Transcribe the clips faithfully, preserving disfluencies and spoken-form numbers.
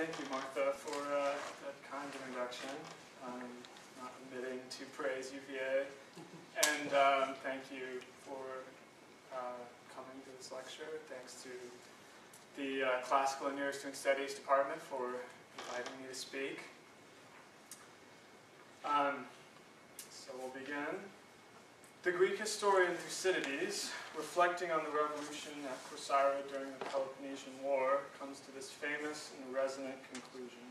Thank you, Martha, for uh, that kind introduction. I'm not omitting to praise U V A. And um, thank you for uh, coming to this lecture. Thanks to the uh, Classical and Near-Eastern Studies Department for inviting me to speak. Um, so we'll begin. The Greek historian Thucydides, reflecting on the revolution at Corcyra during the Peloponnesian War, comes to this famous and resonant conclusion,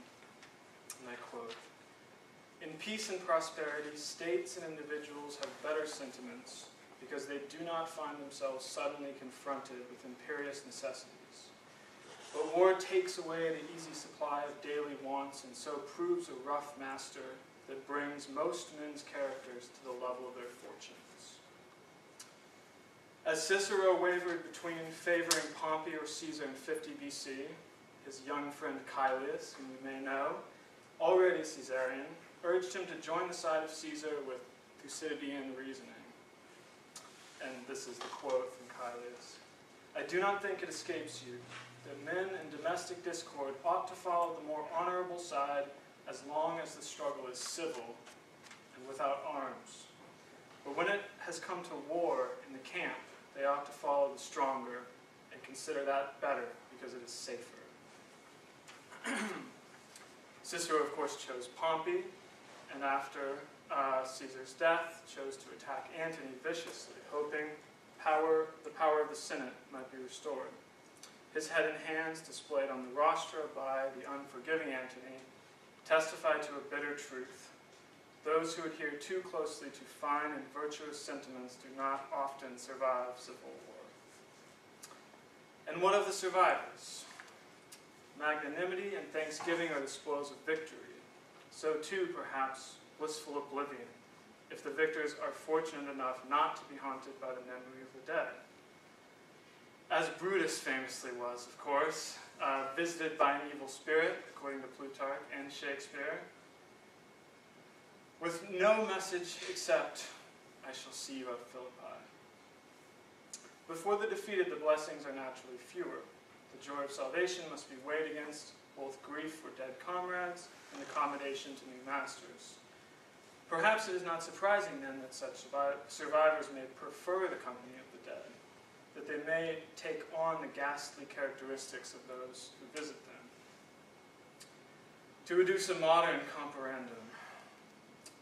and I quote, "In peace and prosperity, states and individuals have better sentiments because they do not find themselves suddenly confronted with imperious necessities. But war takes away the easy supply of daily wants and so proves a rough master that brings most men's characters to the level of their fortune." As Cicero wavered between favoring Pompey or Caesar in fifty B C, his young friend Caelius, whom you may know, already Caesarian, urged him to join the side of Caesar with Thucydidean reasoning. And this is the quote from Caelius. "I do not think it escapes you that men in domestic discord ought to follow the more honorable side as long as the struggle is civil and without arms. But when it has come to war in the camp, they ought to follow the stronger and consider that better because it is safer." Cicero, of course, chose Pompey, and after uh, Caesar's death, chose to attack Antony viciously, hoping power, the power of the Senate might be restored. His head and hands displayed on the rostra by the unforgiving Antony testify to a bitter truth. Those who adhere too closely to fine and virtuous sentiments do not often survive civil war. And what of the survivors? Magnanimity and thanksgiving are the spoils of victory. So too, perhaps, blissful oblivion, if the victors are fortunate enough not to be haunted by the memory of the dead. As Brutus famously was, of course, uh, visited by an evil spirit, according to Plutarch and Shakespeare, with no message except, "I shall see you at Philippi." Before the defeated, the blessings are naturally fewer. The joy of salvation must be weighed against both grief for dead comrades and accommodation to new masters. Perhaps it is not surprising, then, that such survivors may prefer the company of the dead, that they may take on the ghastly characteristics of those who visit them. To reduce a modern comparendum,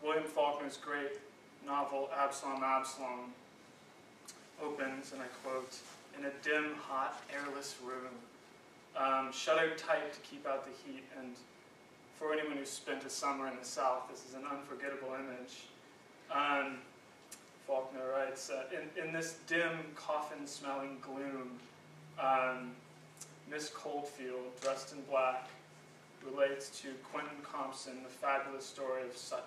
William Faulkner's great novel, Absalom, Absalom, opens, and I quote, "in a dim, hot, airless room, um, shuttered tight to keep out the heat," and for anyone who's spent a summer in the South, this is an unforgettable image. Um, Faulkner writes, uh, in, in this dim, coffin-smelling gloom, um, Miss Coldfield, dressed in black, relates to Quentin Compson the fabulous story of Sutpen.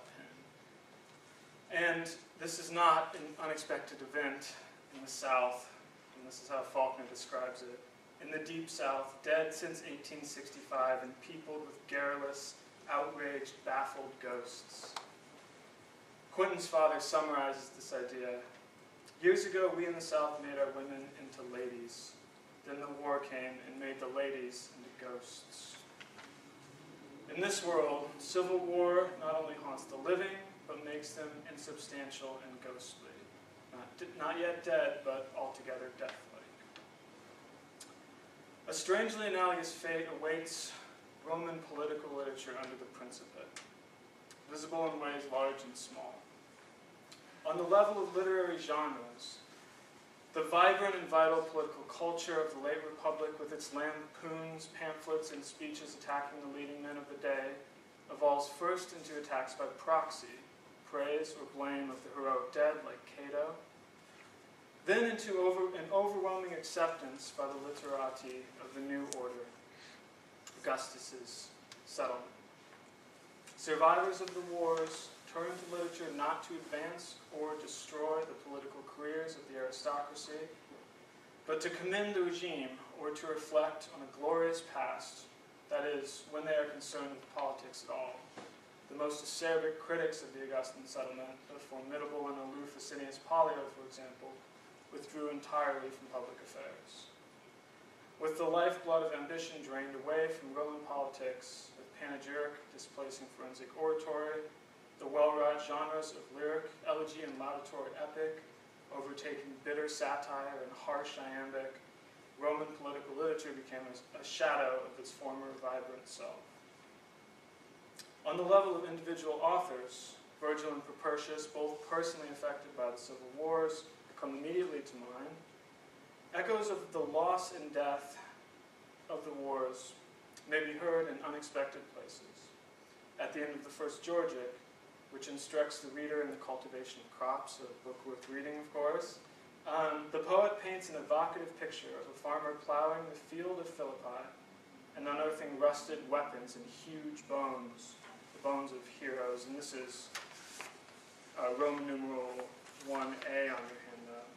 And this is not an unexpected event in the South, and this is how Faulkner describes it. "In the deep South, dead since eighteen sixty-five and peopled with garrulous, outraged, baffled ghosts." Quentin's father summarizes this idea. "Years ago, we in the South made our women into ladies. Then the war came and made the ladies into ghosts." In this world, civil war not only haunts the living, but makes them insubstantial and ghostly. Not, not yet dead, but altogether death-like. A strangely analogous fate awaits Roman political literature under the Principate, visible in ways large and small. On the level of literary genres, the vibrant and vital political culture of the late Republic, with its lampoons, pamphlets, and speeches attacking the leading men of the day, evolves first into attacks by proxy, praise or blame of the heroic dead, like Cato, then into over, an overwhelming acceptance by the literati of the new order, Augustus's settlement. Survivors of the wars turn to literature not to advance or destroy the political careers of the aristocracy, but to commend the regime or to reflect on a glorious past, that is, when they are concerned with politics at all. The most acerbic critics of the Augustan settlement, the formidable and aloof Asinius Pollio, for example, withdrew entirely from public affairs. With the lifeblood of ambition drained away from Roman politics, with panegyric displacing forensic oratory, the well-wrought genres of lyric, elegy, and laudatory epic overtaking bitter satire and harsh iambic, Roman political literature became a shadow of its former vibrant self. On the level of individual authors, Virgil and Propertius, both personally affected by the civil wars, come immediately to mind. Echoes of the loss and death of the wars may be heard in unexpected places. At the end of the first Georgic, which instructs the reader in the cultivation of crops, a book worth reading, of course, um, the poet paints an evocative picture of a farmer plowing the field of Philippi and unearthing rusted weapons and huge bones, the bones of heroes. And this is uh, Roman numeral one A on your handout.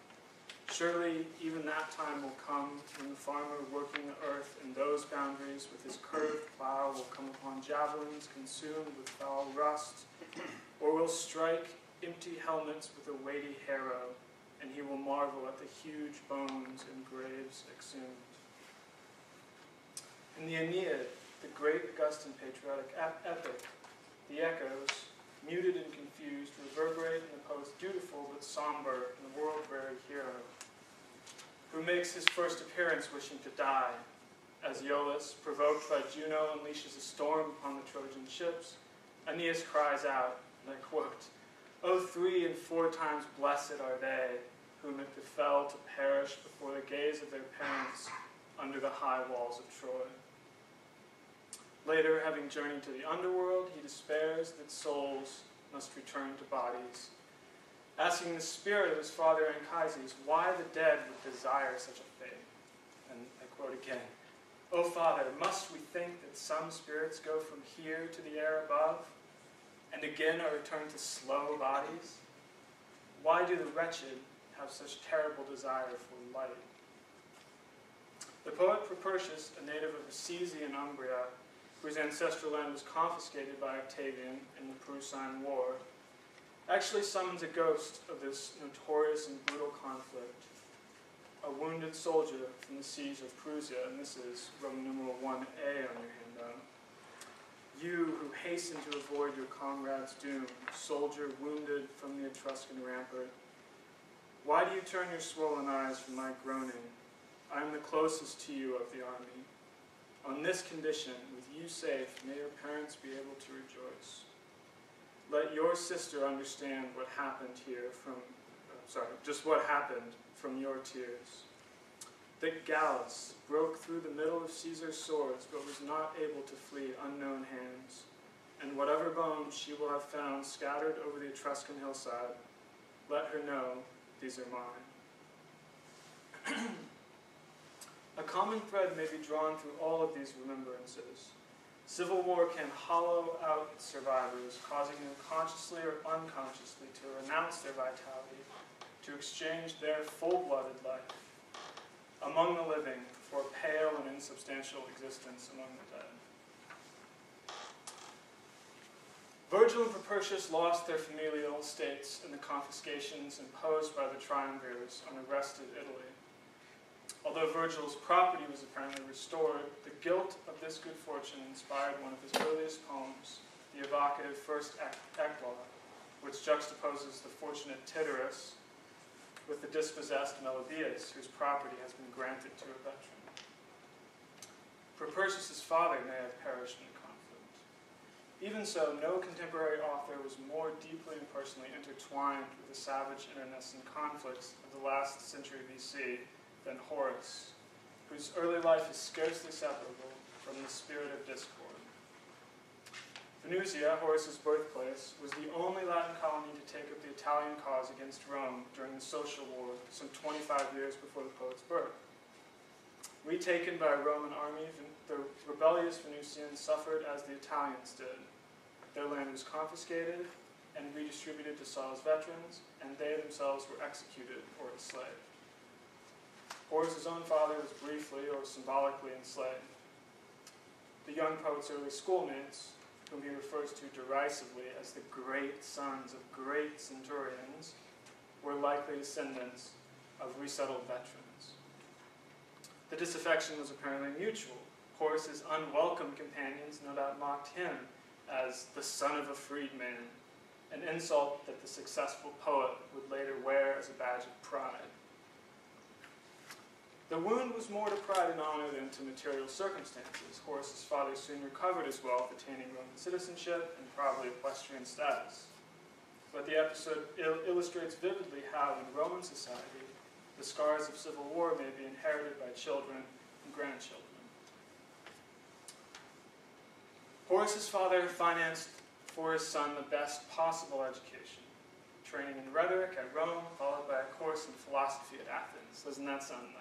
Surely even that time will come when the farmer working the earth in those boundaries with his curved plow will come upon javelins consumed with foul rust, or will strike empty helmets with a weighty harrow, and he will marvel at the huge bones and graves exhumed. In the Aeneid, the great Augustan patriotic epic, the echoes, muted and confused, reverberate in the poet's dutiful but somber and world-weary hero, who makes his first appearance wishing to die, as Aeolus, provoked by Juno, unleashes a storm upon the Trojan ships. Aeneas cries out, and I quote, "O three and four times blessed are they, whom it befell to perish before the gaze of their parents under the high walls of Troy." Later, having journeyed to the underworld, he despairs that souls must return to bodies, asking the spirit of his father Anchises why the dead would desire such a fate. And I quote again, "O Father, must we think that some spirits go from here to the air above, and again are returned to slow bodies? Why do the wretched have such terrible desire for light?" The poet Propertius, a native of Assisi in Umbria, whose ancestral land was confiscated by Octavian in the Prussian War, actually summons a ghost of this notorious and brutal conflict, a wounded soldier from the siege of Prusia, and this is Roman numeral one A on your handout. "You who hasten to avoid your comrade's doom, soldier wounded from the Etruscan rampart, why do you turn your swollen eyes from my groaning? I am the closest to you of the army. On this condition, with you safe, may your parents be able to rejoice. Let your sister understand what happened here from, uh, sorry, just what happened from your tears. That Gallus broke through the middle of Caesar's swords, but was not able to flee unknown hands, and whatever bones she will have found scattered over the Etruscan hillside, let her know these are mine." A common thread may be drawn through all of these remembrances. Civil war can hollow out its survivors, causing them consciously or unconsciously to renounce their vitality, to exchange their full-blooded life among the living for a pale and insubstantial existence among the dead. Virgil and Propertius lost their familial estates in the confiscations imposed by the triumvirs on arrested Italy. Although Virgil's property was apparently restored, the guilt of this good fortune inspired one of his earliest poems, the evocative First Eclogue, which juxtaposes the fortunate Tityrus with the dispossessed Melodias, whose property has been granted to a veteran. Propertius's father may have perished in the conflict. Even so, no contemporary author was more deeply and personally intertwined with the savage internecine conflicts of the last century B C than Horace, whose early life is scarcely separable from the spirit of discord. Venusia, Horace's birthplace, was the only Latin colony to take up the Italian cause against Rome during the Social War, some twenty-five years before the poet's birth. Retaken by a Roman army, the rebellious Venusians suffered as the Italians did. Their land was confiscated and redistributed to Saul's veterans, and they themselves were executed or enslaved. Horace's own father was briefly or symbolically enslaved. The young poet's early schoolmates, whom he refers to derisively as the great sons of great centurions, were likely descendants of resettled veterans. The disaffection was apparently mutual. Horace's unwelcome companions no doubt mocked him as the son of a freedman, an insult that the successful poet would later wear as a badge of pride. The wound was more to pride and honor than to material circumstances. Horace's father soon recovered his wealth, attaining Roman citizenship and probably equestrian status. But the episode il illustrates vividly how, in Roman society, the scars of civil war may be inherited by children and grandchildren. Horace's father financed for his son the best possible education, training in rhetoric at Rome, followed by a course in philosophy at Athens. Doesn't that sound nice?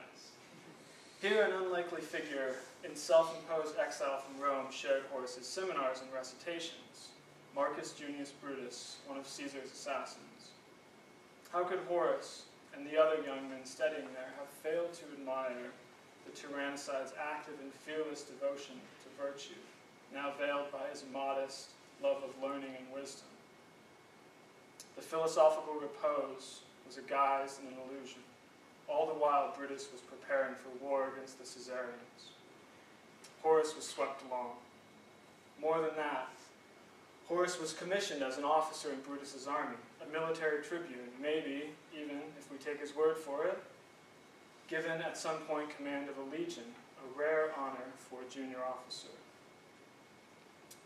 Here, an unlikely figure in self-imposed exile from Rome shared Horace's seminars and recitations, Marcus Junius Brutus, one of Caesar's assassins. How could Horace and the other young men studying there have failed to admire the tyrannicide's active and fearless devotion to virtue, now veiled by his modest love of learning and wisdom? The philosophical repose was a guise and an illusion. All the while, Brutus was preparing for war against the Caesarians. Horace was swept along. More than that, Horace was commissioned as an officer in Brutus's army, a military tribune, maybe, even if we take his word for it, given at some point command of a legion, a rare honor for a junior officer.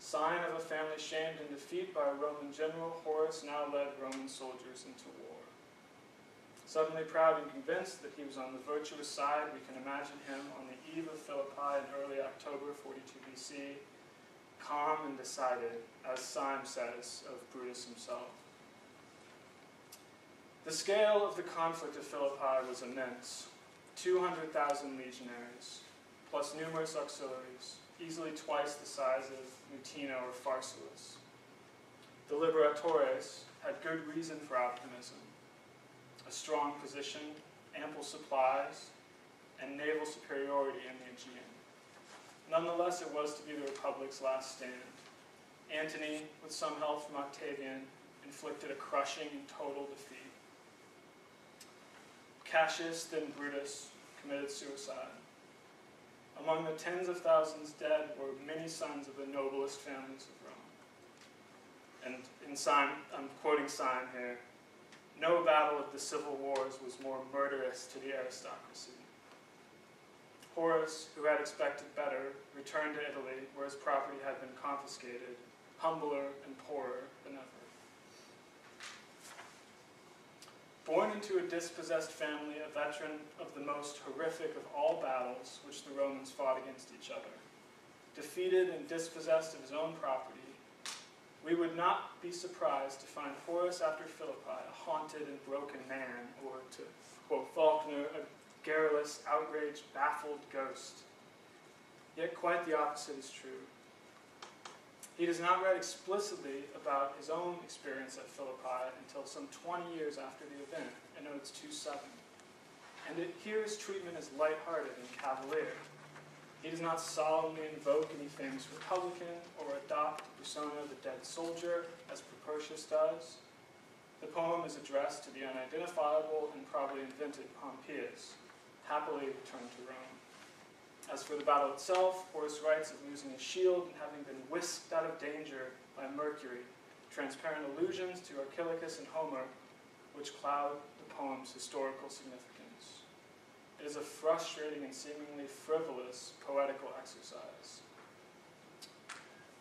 Sign of a family shamed in defeat by a Roman general, Horace now led Roman soldiers into war. Suddenly proud and convinced that he was on the virtuous side, we can imagine him on the eve of Philippi in early October forty-two B C, calm and decided, as Syme says of Brutus himself. The scale of the conflict of Philippi was immense. two hundred thousand legionaries, plus numerous auxiliaries, easily twice the size of Mutina or Pharsalus. The Liberatores had good reason for optimism: a strong position, ample supplies, and naval superiority in the Aegean. Nonetheless, it was to be the Republic's last stand. Antony, with some help from Octavian, inflicted a crushing and total defeat. Cassius, then Brutus, committed suicide. Among the tens of thousands dead were many sons of the noblest families of Rome. And in Syme, I'm quoting Syme here, "No battle of the civil wars was more murderous to the aristocracy." Horace, who had expected better, returned to Italy, where his property had been confiscated, humbler and poorer than ever. Born into a dispossessed family, a veteran of the most horrific of all battles which the Romans fought against each other, defeated and dispossessed of his own property, we would not be surprised to find Horace after Philippi a haunted and broken man, or, to quote Faulkner, a garrulous, outraged, baffled ghost. Yet quite the opposite is true. He does not write explicitly about his own experience at Philippi until some twenty years after the event, in Odes two seven. And it, here his treatment is lighthearted and cavalier. He does not solemnly invoke any famous republican or adopt the persona of the dead soldier, as Propertius does. The poem is addressed to the unidentifiable and probably invented Pompeius, happily returned to Rome. As for the battle itself, Horace writes of losing his shield and having been whisked out of danger by Mercury, transparent allusions to Archilochus and Homer, which cloud the poem's historical significance. It is a frustrating and seemingly frivolous poetical exercise.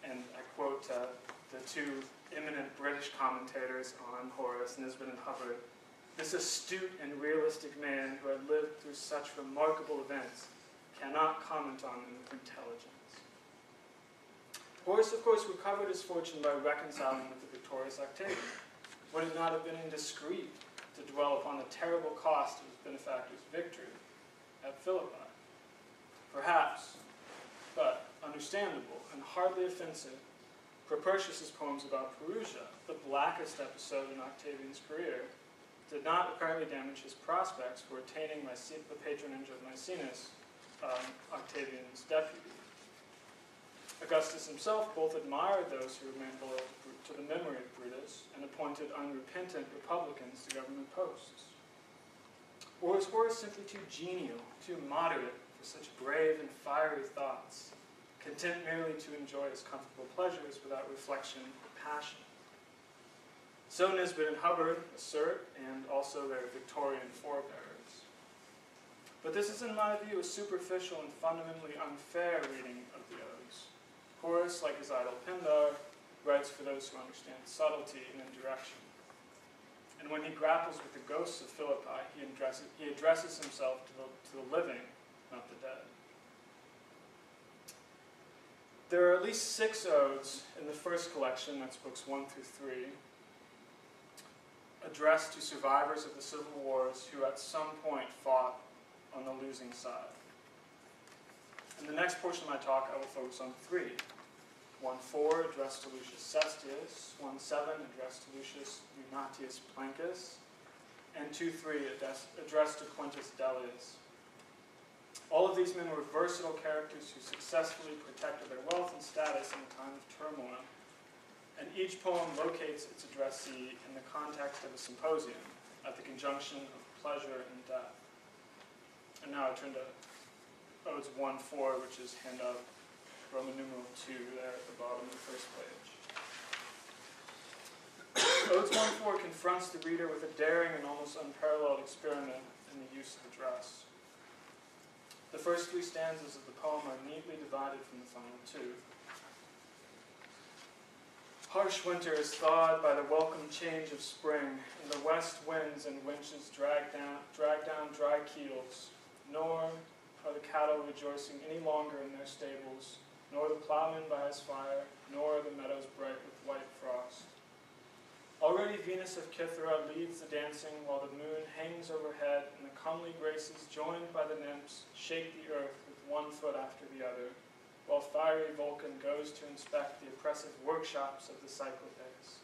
And I quote uh, the two eminent British commentators on Horace, Nisbet and Hubbard. "This astute and realistic man who had lived through such remarkable events cannot comment on them with intelligence." Horace, of course, recovered his fortune by reconciling with the victorious Octavian. Would it not have been indiscreet to dwell upon the terrible cost of his benefactor's victory at Philippi? Perhaps, but understandable and hardly offensive, Propertius's poems about Perusia, the blackest episode in Octavian's career, did not apparently damage his prospects for attaining the patronage of Maecenas, um, Octavian's deputy. Augustus himself both admired those who remained loyal to the memory of Brutus and appointed unrepentant republicans to government posts. Or was Horace simply too genial, too moderate to such brave and fiery thoughts, content merely to enjoy his comfortable pleasures without reflection or passion. So Nisbet and Hubbard assert, and also their Victorian forebearers. But this is, in my view, a superficial and fundamentally unfair reading of the Odes. Horace, like his idol Pindar, writes for those who understand subtlety and indirection. And when he grapples with the ghosts of Philippi, he addresses, he addresses himself to the, to the living, not the dead. There are at least six odes in the first collection, that's books one through three, addressed to survivors of the civil wars who at some point fought on the losing side. In the next portion of my talk, I will focus on three. one four addressed to Lucius Sestius, one seven addressed to Lucius Lunatius Plancus, and two three addressed to Quintus Dellius. All of these men were versatile characters who successfully protected their wealth and status in a time of turmoil, and each poem locates its addressee in the context of a symposium at the conjunction of pleasure and death. And now I turn to Odes one four, which is handout Roman numeral two there at the bottom of the first page. Odes one four confronts the reader with a daring and almost unparalleled experiment in the use of address. The first three stanzas of the poem are neatly divided from the final two. Harsh winter is thawed by the welcome change of spring, and the west winds and winches drag down, drag down dry keels, nor are the cattle rejoicing any longer in their stables, nor the plowman by his fire, nor are the meadows bright with white frost. Already Venus of Cythera leads the dancing, while the moon hangs overhead, and the comely graces, joined by the nymphs, shake the earth with one foot after the other, while fiery Vulcan goes to inspect the oppressive workshops of the Cyclopes.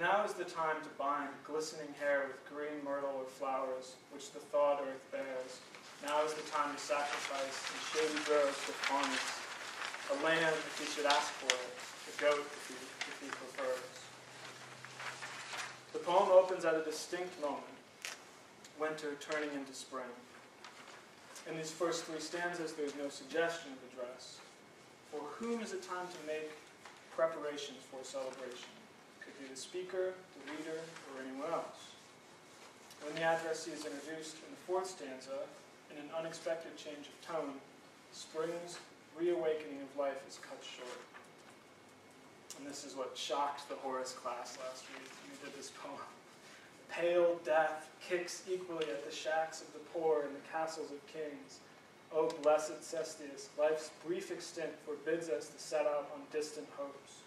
Now is the time to bind glistening hair with green myrtle or flowers, which the thawed earth bears. Now is the time to sacrifice in shady groves with harness, a lamb if he should ask for it, a goat if he, if he prefers. The poem opens at a distinct moment, winter turning into spring. In these first three stanzas, there is no suggestion of address. For whom is it time to make preparations for a celebration? It could be the speaker, the reader, or anyone else. When the addressee is introduced in the fourth stanza, in an unexpected change of tone, spring's reawakening of life is cut short. And this is what shocked the Horace class last week when we did this poem. Pale death kicks equally at the shacks of the poor and the castles of kings. O blessed Sestius, life's brief extent forbids us to set out on distant hopes.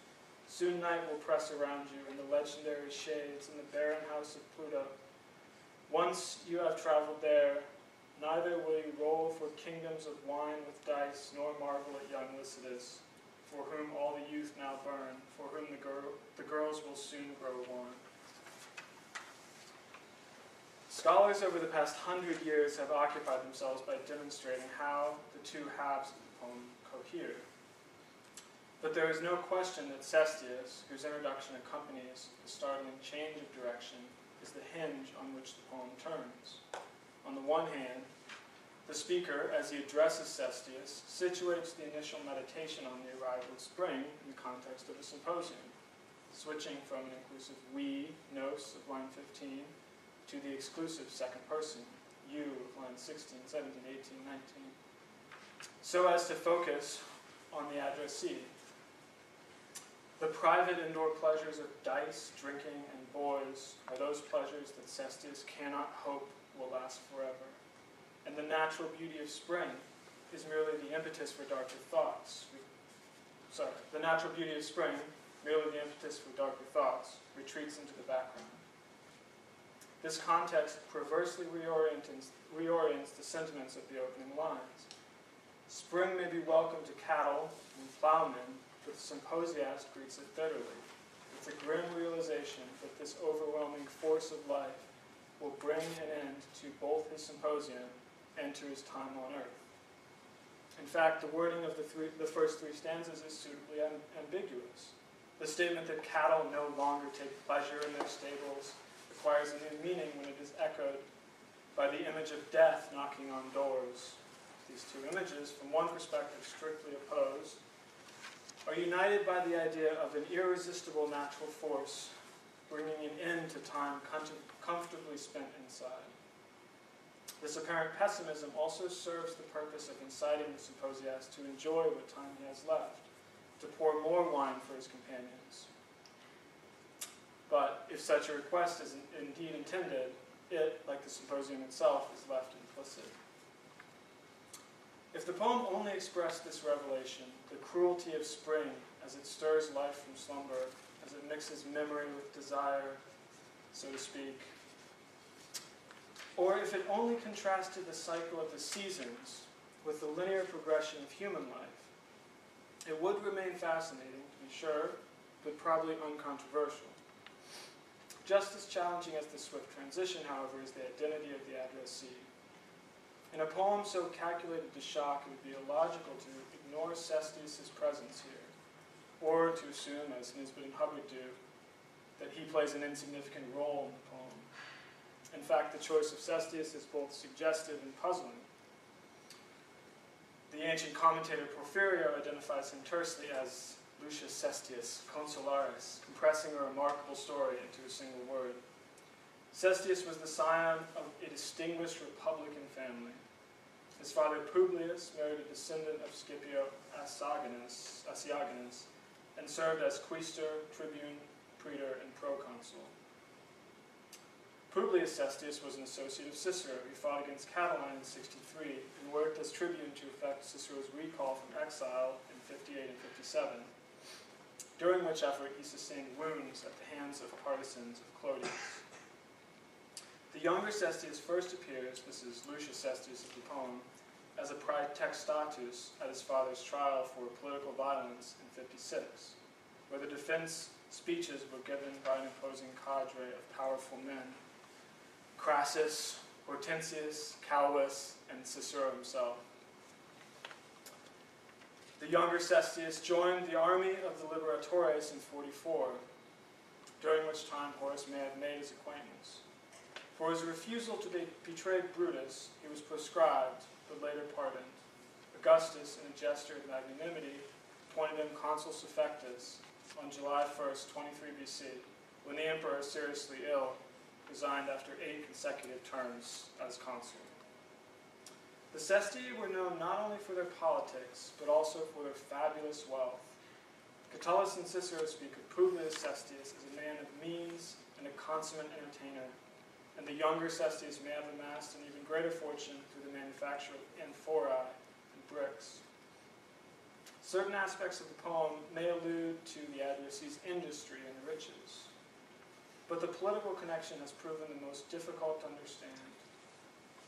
Soon night will press around you in the legendary shades in the barren house of Pluto. Once you have traveled there, neither will you roll for kingdoms of wine with dice, nor marvel at young Lycidas, for whom all the youth now burn, for whom the, girl, the girls will soon grow warm. Scholars over the past hundred years have occupied themselves by demonstrating how the two halves of the poem cohere. But there is no question that Sestius, whose introduction accompanies the startling change of direction, is the hinge on which the poem turns. On the one hand, the speaker, as he addresses Sestius, situates the initial meditation on the arrival of spring in the context of a symposium, switching from an inclusive we, nous, of line fifteen, to the exclusive second person, you, of lines sixteen, seventeen, eighteen, nineteen, so as to focus on the addressee. The private indoor pleasures of dice, drinking, and boys are those pleasures that Sestius cannot hope will last forever. And the natural beauty of spring is merely the impetus for darker thoughts. Sorry, the natural beauty of spring, merely the impetus for darker thoughts, retreats into the background. This context perversely reorients, reorients the sentiments of the opening lines. Spring may be welcome to cattle and plowmen, but the symposiast greets it bitterly, with the grim realization that this overwhelming force of life will bring an end to both his symposium and to his time on earth. In fact, the wording of the, three, the first three stanzas is suitably ambiguous. The statement that cattle no longer take pleasure in their stables acquires a new meaning when it is echoed by the image of death knocking on doors, one perspective strictly opposed, are united by the idea of an irresistible natural force bringing an end to time comfortably spent inside. This apparent pessimism also serves the purpose of inciting the symposiast to enjoy what time he has left, to pour more wine for his companions. But if such a request is indeed intended, it, like the symposium itself, is left implicit. If the poem only expressed this revelation, the cruelty of spring as it stirs life from slumber, as it mixes memory with desire, so to speak, or if it only contrasted the cycle of the seasons with the linear progression of human life, it would remain fascinating, to be sure, but probably uncontroversial. Just as challenging as the swift transition, however, is the identity of the addressee. In a poem so calculated to shock, it would be illogical to ignore Sestius' presence here, or to assume, as Nisbet and Hubbard do, that he plays an insignificant role in the poem. In fact, the choice of Sestius is both suggestive and puzzling. The ancient commentator Porphyrio identifies him tersely as Lucius Sestius, Consularis, compressing a remarkable story into a single word. Sestius was the scion of a distinguished Republican family. His father Publius married a descendant of Scipio Asiagonus, Asiagonus and served as quaestor, tribune, praetor, and proconsul. Publius Sestius was an associate of Cicero, who fought against Catiline in sixty-three and worked as tribune to effect Cicero's recall from exile in fifty-eight and fifty-seven, during which effort he sustained wounds at the hands of partisans of Clodius. The younger Sestius first appears, this is Lucius Sestius of the poem, as a praetextatus at his father's trial for political violence in fifty-six, where the defense speeches were given by an imposing cadre of powerful men, Crassus, Hortensius, Calvus, and Cicero himself. The younger Sestius joined the army of the Liberatores in forty-four, during which time Horace may have made his acquaintance. For his refusal to be betray Brutus, he was proscribed, but later pardoned. Augustus, in a gesture of magnanimity, appointed him consul suffectus on July first, twenty-three B C, when the emperor, seriously ill, resigned after eight consecutive terms as consul. The Sestii were known not only for their politics, but also for their fabulous wealth. Catullus and Cicero speak of Publius Sestius as a man of means and a consummate entertainer, and the younger Sestius may have amassed an even greater fortune through the manufacture of amphorae and bricks. Certain aspects of the poem may allude to the addressee's industry and riches, but the political connection has proven the most difficult to understand.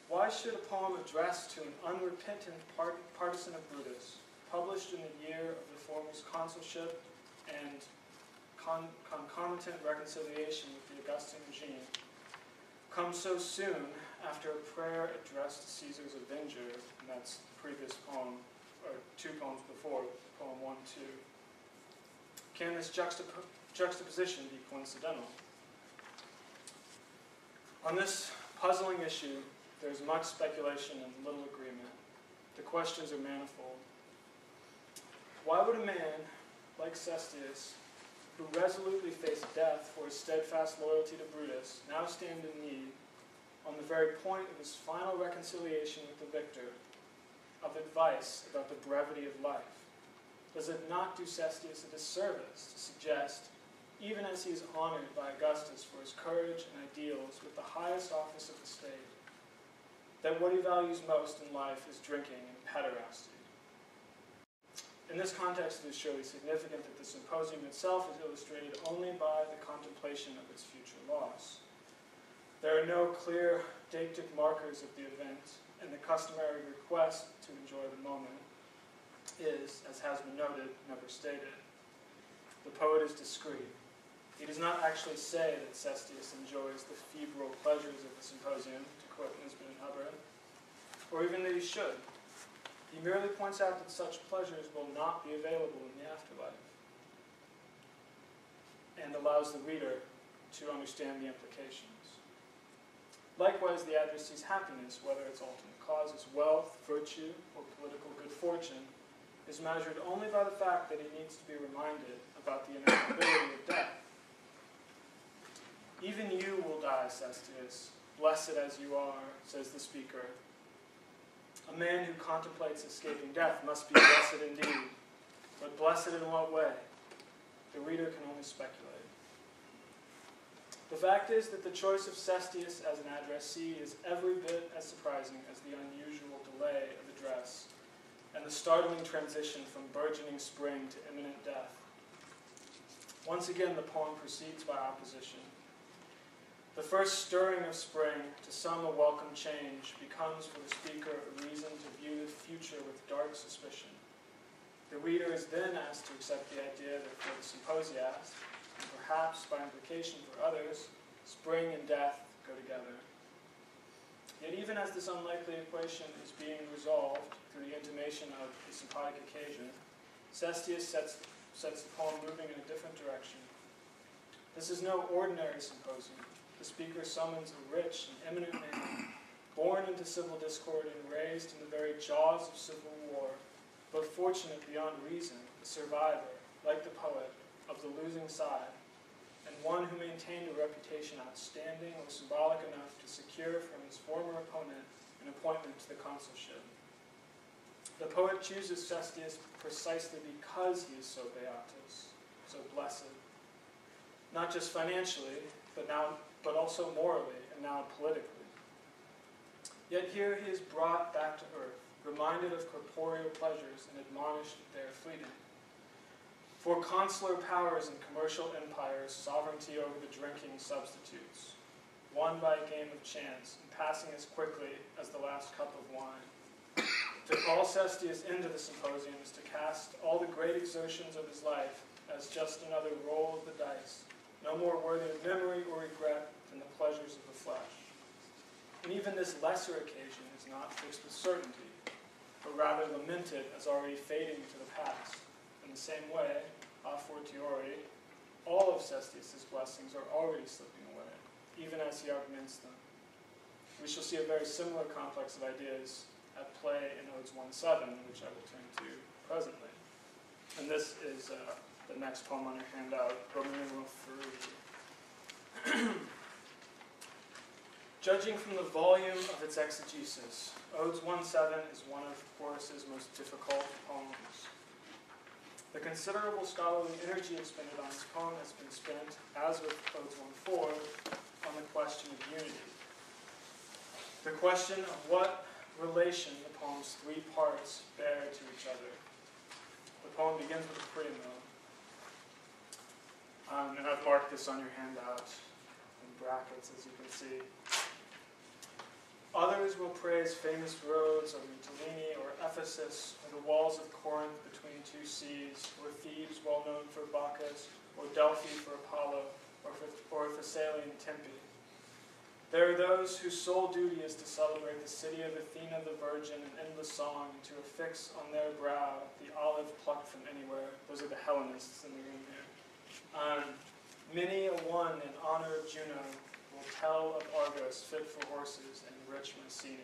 Why should a poem addressed to an unrepentant part partisan of Brutus, published in the year of the former's consulship and con concomitant reconciliation with the Augustan regime, come so soon after a prayer addressed to Caesar's avenger, and that's the previous poem, or two poems before, poem one, two. Can this juxtap juxtaposition be coincidental? On this puzzling issue, there is much speculation and little agreement. The questions are manifold. Why would a man, like Sestius, who resolutely faced death for his steadfast loyalty to Brutus, now stand in need, on the very point of his final reconciliation with the victor, of advice about the brevity of life? Does it not do Sestius a disservice to suggest, even as he is honored by Augustus for his courage and ideals with the highest office of the state, that what he values most in life is drinking and pederasty? In this context, it is surely significant that the symposium itself is illustrated only by the contemplation of its future loss. There are no clear deictic markers of the event, and the customary request to enjoy the moment is, as has been noted, never stated. The poet is discreet. He does not actually say that Sestius enjoys the febrile pleasures of the symposium, to quote Nisbet and Hubbard, or even that he should. He merely points out that such pleasures will not be available in the afterlife, and allows the reader to understand the implications. Likewise, the addressee's happiness, whether its ultimate cause is wealth, virtue, or political good fortune, fortune is measured only by the fact that he needs to be reminded about the inevitability of death. Even you will die, Sestius, blessed as you are, says the speaker. A man who contemplates escaping death must be blessed indeed, but blessed in what way? The reader can only speculate. The fact is that the choice of Sestius as an addressee is every bit as surprising as the unusual delay of address and the startling transition from burgeoning spring to imminent death. Once again, the poem proceeds by opposition. The first stirring of spring, to some a welcome change, becomes for the speaker a reason to view the future with dark suspicion. The reader is then asked to accept the idea that for the symposiast, and perhaps by implication for others, spring and death go together. Yet even as this unlikely equation is being resolved through the intimation of the symposic occasion, Sestius sets, sets the poem moving in a different direction. This is no ordinary symposium. The speaker summons a rich and eminent man, born into civil discord and raised in the very jaws of civil war, but fortunate beyond reason, a survivor, like the poet, of the losing side, and one who maintained a reputation outstanding or symbolic enough to secure from his former opponent an appointment to the consulship. The poet chooses Sestius precisely because he is so beatus, so blessed, not just financially, but now, but also morally and now politically. Yet here he is brought back to earth, reminded of corporeal pleasures and admonished that they are fleeting. For consular powers and commercial empires, sovereignty over the drinking substitutes, won by a game of chance and passing as quickly as the last cup of wine. To call Sestius into the symposium is to cast all the great exertions of his life as just another roll of the dice, no more worthy of memory or regret than the pleasures of the flesh. And even this lesser occasion is not fixed with certainty, but rather lamented as already fading to the past. In the same way, a fortiori, all of Sestius's blessings are already slipping away, even as he augments them. We shall see a very similar complex of ideas at play in Odes one seven, which I will turn to presently. And this is uh, the next poem on your handout, Roman numeral three. Judging from the volume of its exegesis, Odes one seven is one of Horace's most difficult poems. The considerable scholarly energy expended on this poem has been spent, as with Odes one four, on the question of unity. The question of what relation the poem's three parts bear to each other. The poem begins with a preamble. Um, and I've marked this on your handout in brackets, as you can see. Others will praise famous roads of Mytilene or Ephesus, or the walls of Corinth between two seas, or Thebes well known for Bacchus, or Delphi for Apollo, or, for, or Thessalian Tempe. There are those whose sole duty is to celebrate the city of Athena the Virgin in endless song, and to affix on their brow the olive plucked from anywhere. Those are the Hellenists in the room here. Um, many a one in honor of Juno will tell of Argos fit for horses and rich Mycenae.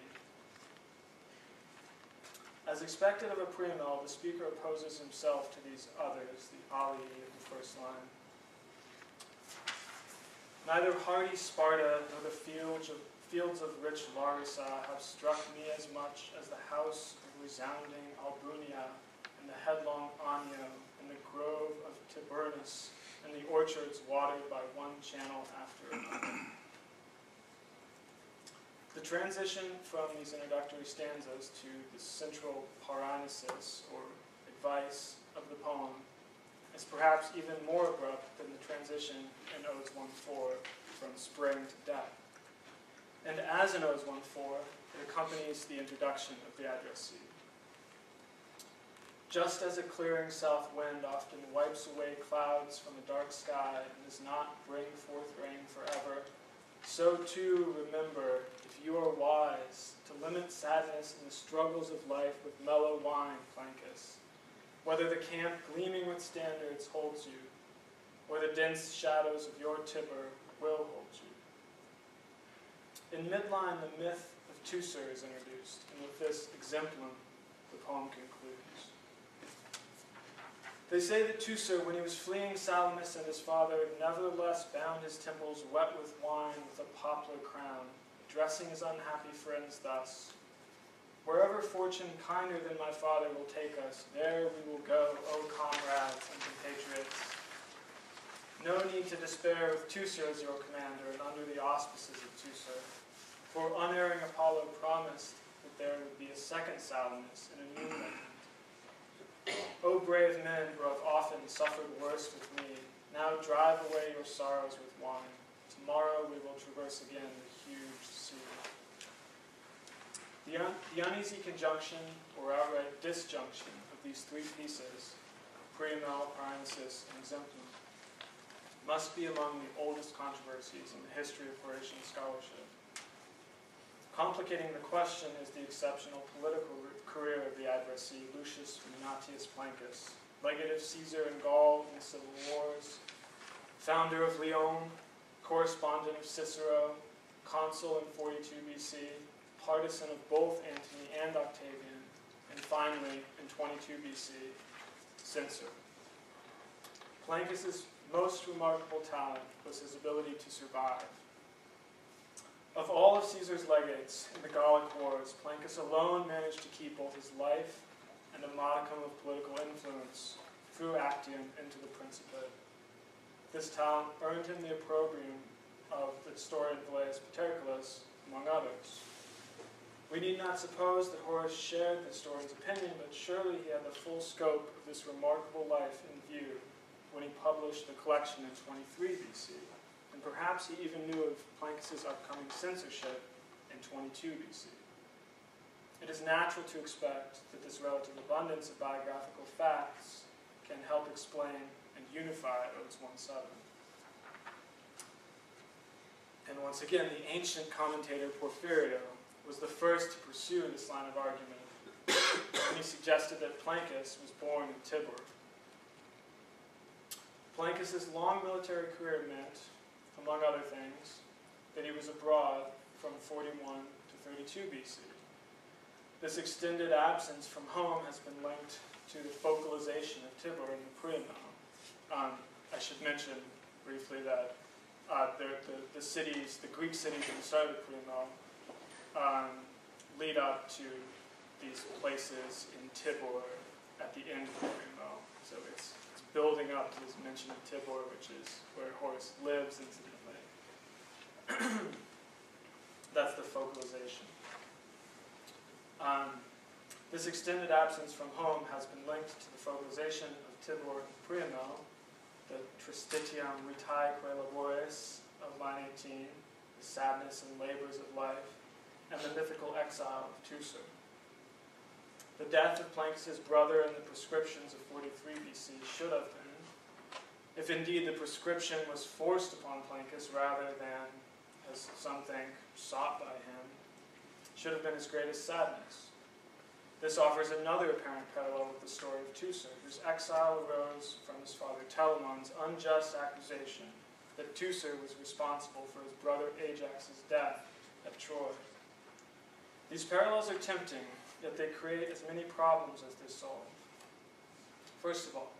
As expected of a preamble, the speaker opposes himself to these others, the alii of the first line. Neither hardy Sparta nor the fields of, fields of rich Larissa have struck me as much as the house of resounding Albunia and the headlong Anio and the grove of Tiburnus and the orchards watered by one channel after another. The transition from these introductory stanzas to the central paranesis, or advice, of the poem is perhaps even more abrupt than the transition in Odes one four from spring to death. And as in Odes one four, it accompanies the introduction of the addressee. Just as a clearing south wind often wipes away clouds from a dark sky and does not bring forth rain forever, so too remember, if you are wise, to limit sadness in the struggles of life with mellow wine, Plancus, whether the camp gleaming with standards holds you, or the dense shadows of your Tiber will hold you. In midline, the myth of Teucer is introduced, and with this exemplum, the poem concludes. They say that Teucer, when he was fleeing Salamis and his father, nevertheless bound his temples wet with wine with a poplar crown, addressing his unhappy friends thus: "Wherever fortune kinder than my father will take us, there we will go, O comrades and compatriots. No need to despair with Teucer as your commander and under the auspices of Teucer, for unerring Apollo promised that there would be a second Salamis in a new land. O brave men who have often suffered worse with me, now drive away your sorrows with wine. Tomorrow we will traverse again the huge sea." The, un the uneasy conjunction, or outright disjunction, of these three pieces, primo, parenthesis, and exemplum, must be among the oldest controversies in the history of Horatian scholarship. Complicating the question is the exceptional political career of the adversary, Lucius Munatius Plancus, legate of Caesar in Gaul in the civil wars, founder of Lyon, correspondent of Cicero, consul in forty-two B C, partisan of both Antony and Octavian, and finally, in twenty-two B C, censor. Plancus's most remarkable talent was his ability to survive. Of all of Caesar's legates in the Gallic Wars, Plancus alone managed to keep both his life and a modicum of political influence through Actium into the Principate. This talent earned him the opprobrium of the historian Velleius Paterculus, among others. We need not suppose that Horace shared the historian's opinion, but surely he had the full scope of this remarkable life in view when he published the collection in twenty-three B C, and perhaps he even knew of Plancus's upcoming censorship in twenty-two B C. It is natural to expect that this relative abundance of biographical facts can help explain and unify Odes one seven. And once again, the ancient commentator Porphyrio was the first to pursue this line of argument when he suggested that Plancus was born in Tibur. Plancus's long military career meant, among other things, that he was abroad from forty-one to thirty-two B C. This extended absence from home has been linked to the focalization of Tibur and the Prima. Um, I should mention briefly that uh, the, the, the cities, the Greek cities inside the Prima, um, lead up to these places in Tibur at the end of the Prima. So it's building up to this mention of Tibur, which is where Horace lives, incidentally. That's the focalization. Um, this extended absence from home has been linked to the focalization of Tibur and Priamo, the tristitiam ritaeque labores of line eighteen, the sadness and labors of life, and the mythical exile of Teucer. The death of Plancus's brother and the prescriptions of forty-three B C should have been, if indeed the prescription was forced upon Plancus rather than, as some think, sought by him, should have been his greatest sadness. This offers another apparent parallel with the story of Teucer, whose exile arose from his father Telemon's unjust accusation that Teucer was responsible for his brother Ajax's death at Troy. These parallels are tempting, yet they create as many problems as they solve. First of all,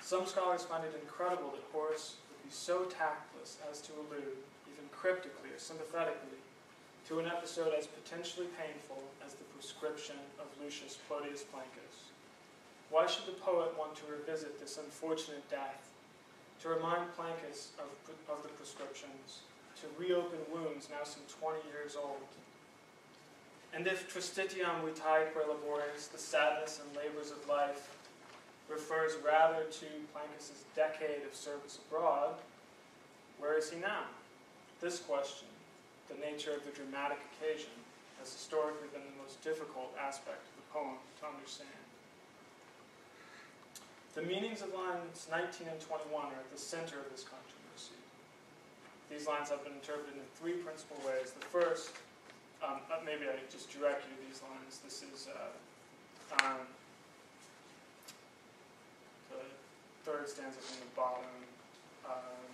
some scholars find it incredible that Horace would be so tactless as to allude, even cryptically or sympathetically, to an episode as potentially painful as the prescription of Lucius Clodius Plancus. Why should the poet want to revisit this unfortunate death, to remind Plancus of, of the prescriptions, to reopen wounds now some twenty years old? And if tristitiam vitaeque labores, the sadness and labors of life, refers rather to Plancus's decade of service abroad, where is he now? This question, the nature of the dramatic occasion, has historically been the most difficult aspect of the poem to understand. The meanings of lines nineteen and twenty-one are at the center of this controversy. These lines have been interpreted in three principal ways. The first, Um, maybe I just direct you to these lines. This is uh, um, the third stanza from the bottom. Um,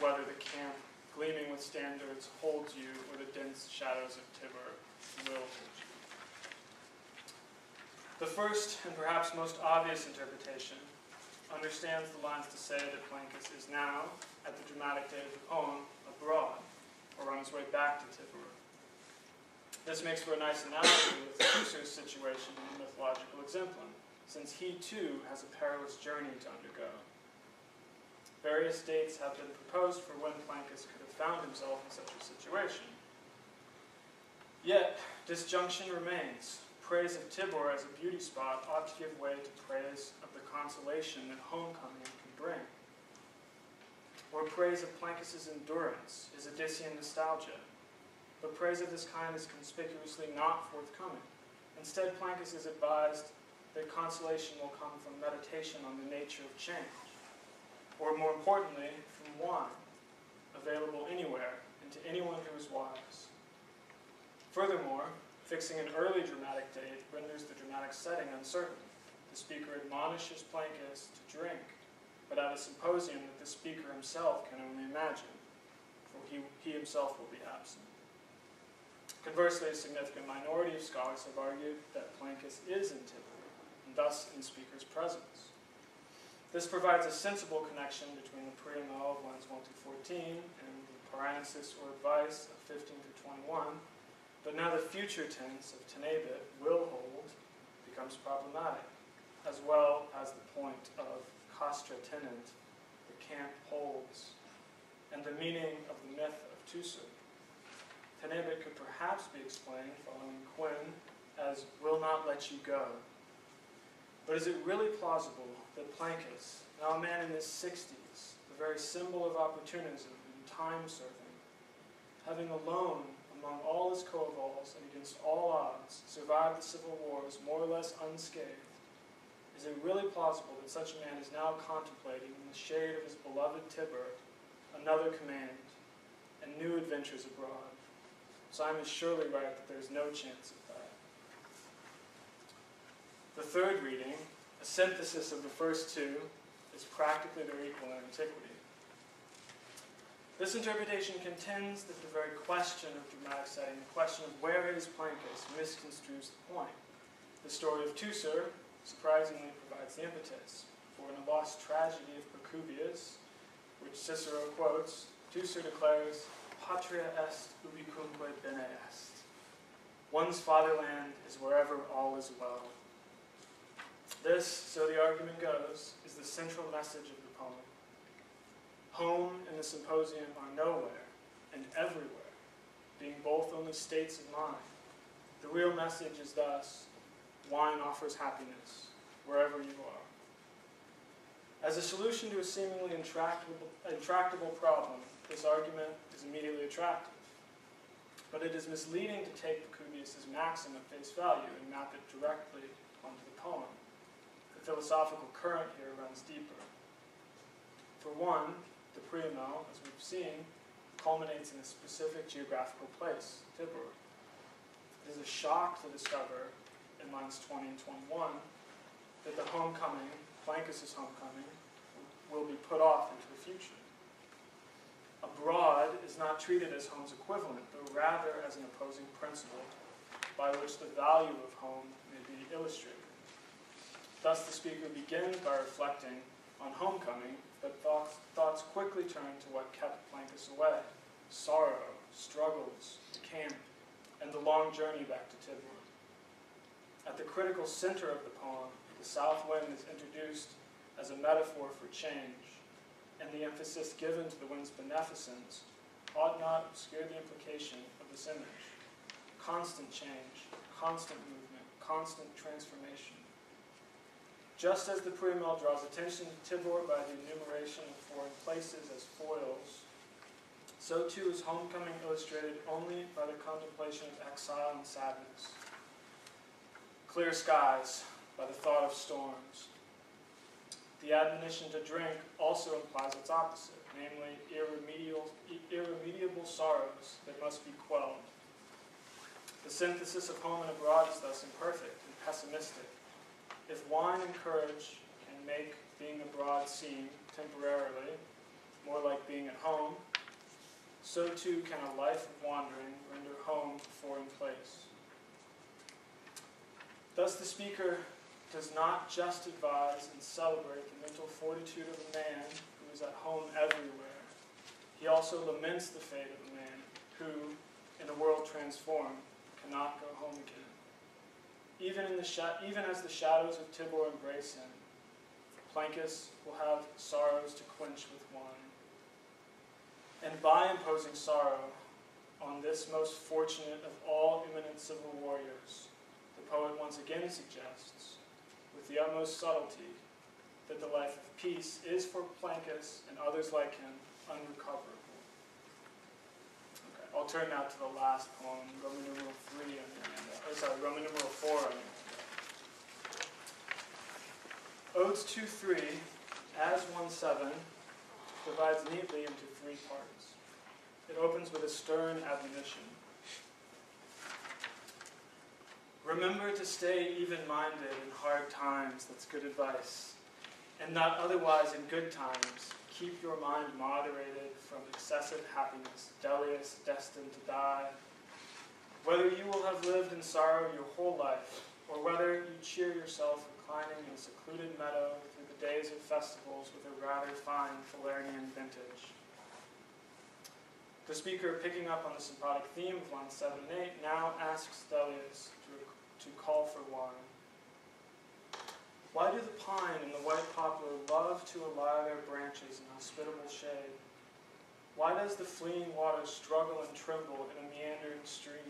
whether the camp, gleaming with standards, holds you, or the dense shadows of Tibur will The first, and perhaps most obvious interpretation, understands the lines to say that Plancus is now, at the dramatic date of the poem, abroad, or on his way back to Tibur. This makes for a nice analogy with Caesar's situation in the mythological exemplum, since he too has a perilous journey to undergo. Various dates have been proposed for when Plancus could have found himself in such a situation. Yet, disjunction remains. Praise of Tibur as a beauty spot ought to give way to praise of the consolation that homecoming can bring, or praise of Plancus's endurance, his Odyssean nostalgia. But praise of this kind is conspicuously not forthcoming. Instead, Plancus is advised that consolation will come from meditation on the nature of change, or more importantly, from wine, available anywhere and to anyone who is wise. Furthermore, fixing an early dramatic date renders the dramatic setting uncertain. The speaker admonishes Plancus to drink, but at a symposium that the speaker himself can only imagine, for he, he himself will be absent. Conversely, a significant minority of scholars have argued that Plancus is in Tibur, and thus in speaker's presence. This provides a sensible connection between the preamble of ones one through fourteen and the parenthesis or advice of fifteen through twenty-one, but now the future tense of tenebit, will hold, becomes problematic, as well as the point of castra tenant, the camp holds, and the meaning of the myth of Teucer. Tenebit could perhaps be explained, following Quinn, as will not let you go. But is it really plausible that Plancus, now a man in his sixties, the very symbol of opportunism and time-serving, having alone among all his coevals and against all odds survived the civil wars more or less unscathed, is it really plausible that such a man is now contemplating, in the shade of his beloved Tibur, another command and new adventures abroad? Syme is surely right that there is no chance of that. The third reading, a synthesis of the first two, is practically their equal in antiquity. This interpretation contends that the very question of dramatic setting, the question of where is Plancus, misconstrues the point. The story of Teucer surprisingly provides the impetus, for in a lost tragedy of Procubius, which Cicero quotes, Teucer declares, patria est ubicumque bene est. One's fatherland is wherever all is well. This, so the argument goes, is the central message of the poem. Home and the symposium are nowhere and everywhere, being both only states of mind. The real message is thus, wine offers happiness, wherever you are. As a solution to a seemingly intractable, intractable problem, this argument is immediately attractive. But it is misleading to take Procubius' maxim at face value and map it directly onto the poem. The philosophical current here runs deeper. For one, the preamble, as we've seen, culminates in a specific geographical place, Tibur. It is a shock to discover, in lines twenty and twenty-one, that the homecoming, Plancus' homecoming, will be put off into the future. Abroad is not treated as home's equivalent, but rather as an opposing principle by which the value of home may be illustrated. Thus, the speaker begins by reflecting on homecoming, but thoughts, thoughts quickly turn to what kept Plancus away, sorrow, struggles, the camp, and the long journey back to Tibur. At the critical center of the poem, the south wind is introduced as a metaphor for change, and the emphasis given to the wind's beneficence ought not obscure the implication of this image. Constant change, constant movement, constant transformation. Just as the preamble draws attention to Tibur by the enumeration of foreign places as foils, so too is homecoming illustrated only by the contemplation of exile and sadness. Clear skies by the thought of storms. The admonition to drink also implies its opposite, namely irremediable, irremediable sorrows that must be quelled. The synthesis of home and abroad is thus imperfect and pessimistic. If wine and courage can make being abroad seem, temporarily, more like being at home, so too can a life of wandering render home a foreign place. Thus the speaker does not just advise and celebrate the mental fortitude of a man who is at home everywhere. He also laments the fate of a man who, in a world transformed, cannot go home again. Even, in the sh even as the shadows of Tibur embrace him, Plancus will have sorrows to quench with wine. And by imposing sorrow on this most fortunate of all eminent civil warriors, the poet once again suggests, with the utmost subtlety, that the life of peace is for Plancus and others like him unrecoverable. Okay, I'll turn now to the last poem, Roman numeral three on the agenda. Oh, sorry, Roman numeral four on the agenda. Odes two three, as one seven, divides neatly into three parts. It opens with a stern admonition. Remember to stay even-minded in hard times, that's good advice, and not otherwise in good times. Keep your mind moderated from excessive happiness, Delius destined to die. Whether you will have lived in sorrow your whole life, or whether you cheer yourself reclining in a secluded meadow through the days of festivals with a rather fine Falernian vintage. The speaker, picking up on the symphonic theme of lines seven and eight, now asks Delius to call for wine. Why do the pine and the white poplar love to ally their branches in hospitable shade? Why does the fleeing water struggle and tremble in a meandering stream?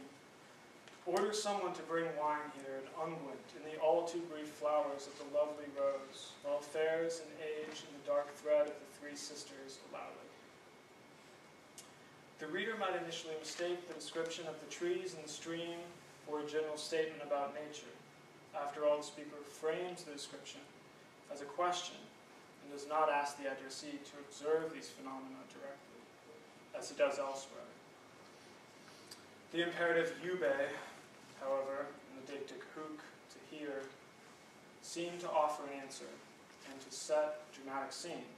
Order someone to bring wine here, and unguent, in the all too brief flowers of the lovely rose, while fares and age in the dark thread of the three sisters allow it. The reader might initially mistake the description of the trees and the stream or a general statement about nature. After all, the speaker frames the description as a question and does not ask the addressee to observe these phenomena directly, as he does elsewhere. The imperative "jube," however, and the deictic "huc," to hear, seem to offer an answer and to set a dramatic scene.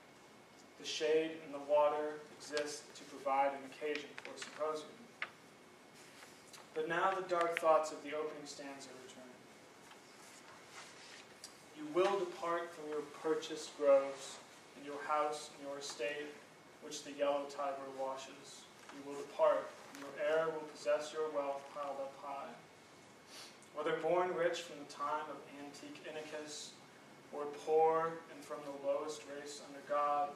The shade and the water exist to provide an occasion for symposium. But now the dark thoughts of the opening stanza return. You will depart from your purchased groves, and your house and your estate, which the yellow Tiber washes. You will depart, and your heir will possess your wealth piled up high. Whether born rich from the time of antique Inachus, or poor and from the lowest race under God,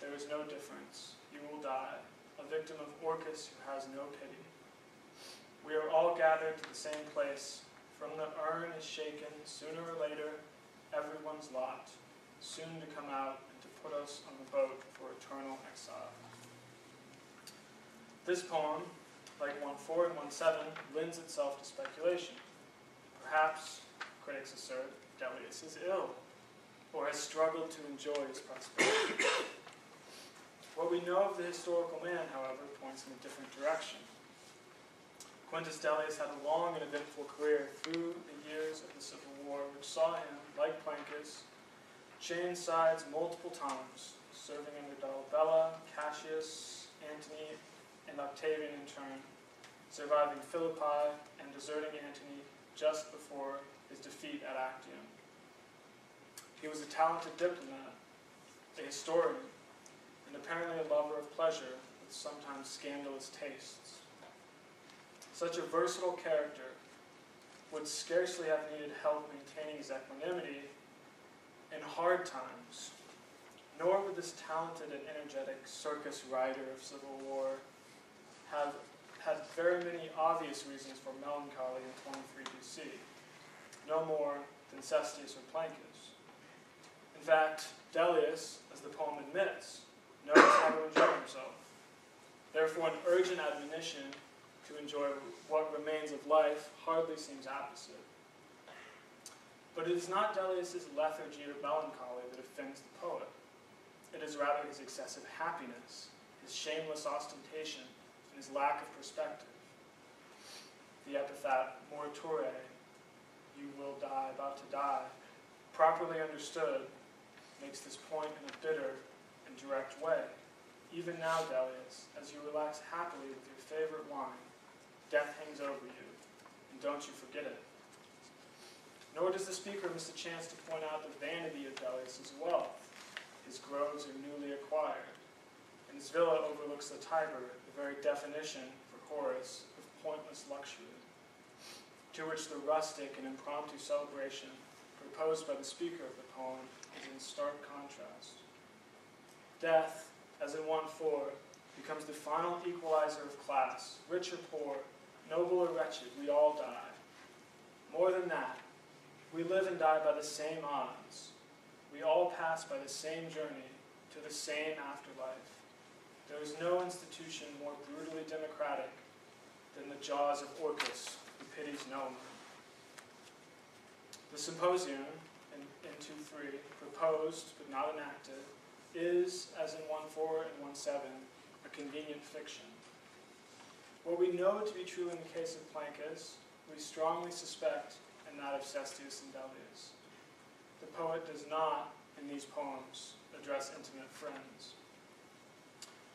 there is no difference. You will die, a victim of Orcus who has no pity. We are all gathered to the same place. From the urn is shaken, sooner or later, everyone's lot, soon to come out and to put us on the boat for eternal exile. This poem, like one four and one seven, lends itself to speculation. Perhaps, critics assert, Delius is ill, or has struggled to enjoy his prosperity. What we know of the historical man, however, points in a different direction. Quintus Delius had a long and eventful career through the years of the Civil War, which saw him, like Plancus, change sides multiple times, serving under Dolabella, Cassius, Antony, and Octavian in turn, surviving Philippi and deserting Antony just before his defeat at Actium. He was a talented diplomat, a historian, and apparently a lover of pleasure with sometimes scandalous tastes. Such a versatile character would scarcely have needed help maintaining his equanimity in hard times, nor would this talented and energetic circus rider of civil war have had very many obvious reasons for melancholy in twenty-three B C, no more than Sestius or Plancus. In fact, Delius, as the poem admits, knows how to enjoy himself. Therefore, an urgent admonition to enjoy what remains of life hardly seems apposite. But it is not Delius's lethargy or melancholy that offends the poet. It is rather his excessive happiness, his shameless ostentation, and his lack of perspective. The epithet moritore, you will die, about to die, properly understood, makes this point in a bitter and direct way. Even now, Delius, as you relax happily with your favorite wine, death hangs over you, and don't you forget it. Nor does the speaker miss the chance to point out the vanity of Dellius's wealth. His groves are newly acquired, and his villa overlooks the Tiber, the very definition, for Horace, of pointless luxury, to which the rustic and impromptu celebration proposed by the speaker of the poem is in stark contrast. Death, as in one four, becomes the final equalizer of class. Rich or poor, noble or wretched, we all die. More than that, we live and die by the same odds. We all pass by the same journey to the same afterlife. There is no institution more brutally democratic than the jaws of Orcus, who pities no one. The symposium, in, in two three, proposed but not enacted, is, as in one four and one seven, a convenient fiction. What we know to be true in the case of Plancus, we strongly suspect in that of Sestius and Dellius. The poet does not, in these poems, address intimate friends.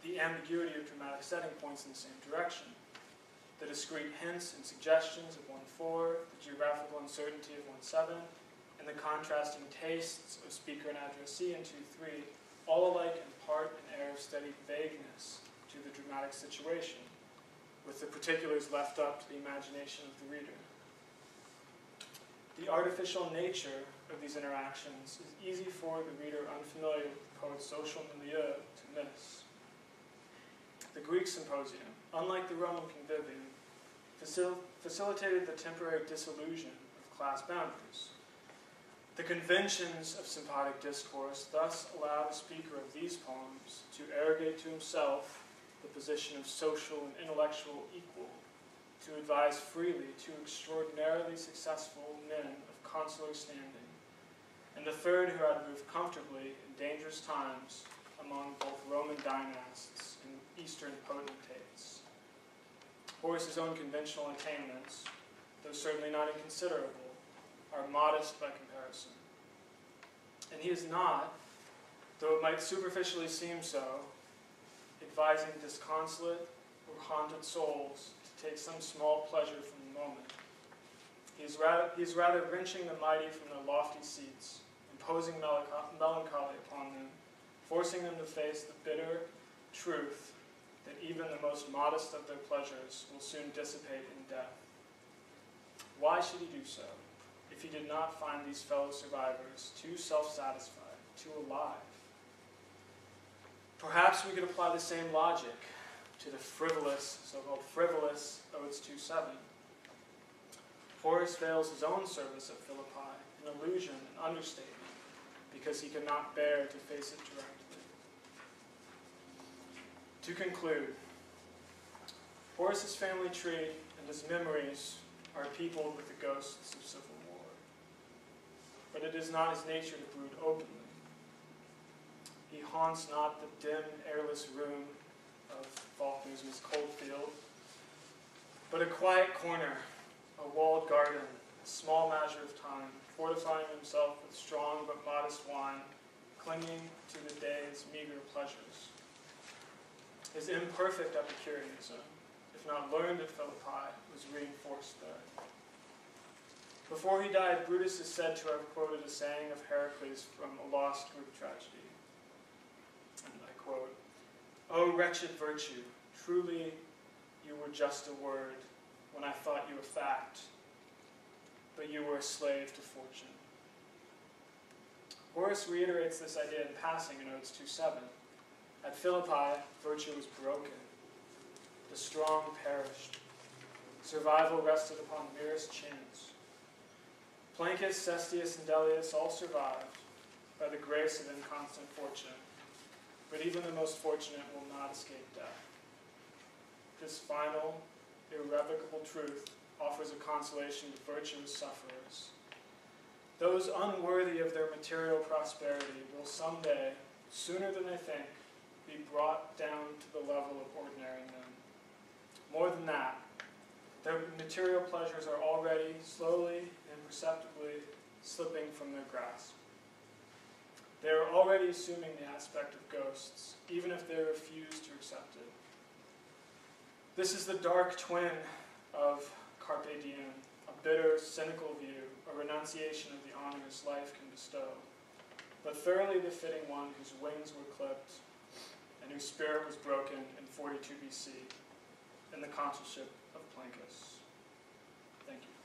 The ambiguity of dramatic setting points in the same direction. The discrete hints and suggestions of one four, the geographical uncertainty of one seven, and the contrasting tastes of speaker and addressee in two three, all alike impart an air of steady vagueness to the dramatic situation, with the particulars left up to the imagination of the reader. The artificial nature of these interactions is easy for the reader unfamiliar with the poet's social milieu to miss. The Greek symposium, unlike the Roman convivium, facil facilitated the temporary dissolution of class boundaries. The conventions of sympotic discourse thus allow the speaker of these poems to arrogate to himself the position of social and intellectual equal, to advise freely two extraordinarily successful men of consular standing, and the third who had moved comfortably in dangerous times among both Roman dynasts and Eastern potentates. Horace's own conventional attainments, though certainly not inconsiderable, are modest by comparison. And he is not, though it might superficially seem so, advising disconsolate or haunted souls to take some small pleasure from the moment. He is rather, he is rather wrenching the mighty from their lofty seats, imposing melancholy upon them, forcing them to face the bitter truth that even the most modest of their pleasures will soon dissipate in death. Why should he do so, if he did not find these fellow survivors too self-satisfied, too alive? Perhaps we could apply the same logic to the frivolous, so-called frivolous, Odes two seven. Horace veils his own service of Philippi, an allusion, an understatement, because he could not bear to face it directly. To conclude, Horace's family tree and his memories are peopled with the ghosts of civil war. But it is not his nature to brood openly. He haunts not the dim, airless room of Faulkner's Miss Coldfield, but a quiet corner, a walled garden, a small measure of time, fortifying himself with strong but modest wine, clinging to the day's meager pleasures. His imperfect epicureanism, if not learned at Philippi, was reinforced there. Before he died, Brutus is said to have quoted a saying of Heracles from a lost Greek tragedy. And I quote, "O wretched virtue, truly you were just a word when I thought you a fact, but you were a slave to fortune." Horace reiterates this idea in passing in Odes two seven. At Philippi, virtue was broken. The strong perished. Survival rested upon merest chance. Plancus, Sestius, and Dellius all survived by the grace of inconstant fortune, but even the most fortunate will not escape death. This final, irrevocable truth offers a consolation to virtuous sufferers. Those unworthy of their material prosperity will someday, sooner than they think, be brought down to the level of ordinary men. More than that, their material pleasures are already, slowly and imperceptibly, slipping from their grasp. They are already assuming the aspect of ghosts, even if they refuse to accept it. This is the dark twin of Carpe Diem, a bitter, cynical view a renunciation of the honors life can bestow, but thoroughly befitting one whose wings were clipped and whose spirit was broken in forty-two B C in the consulship of Plancus. Thank you.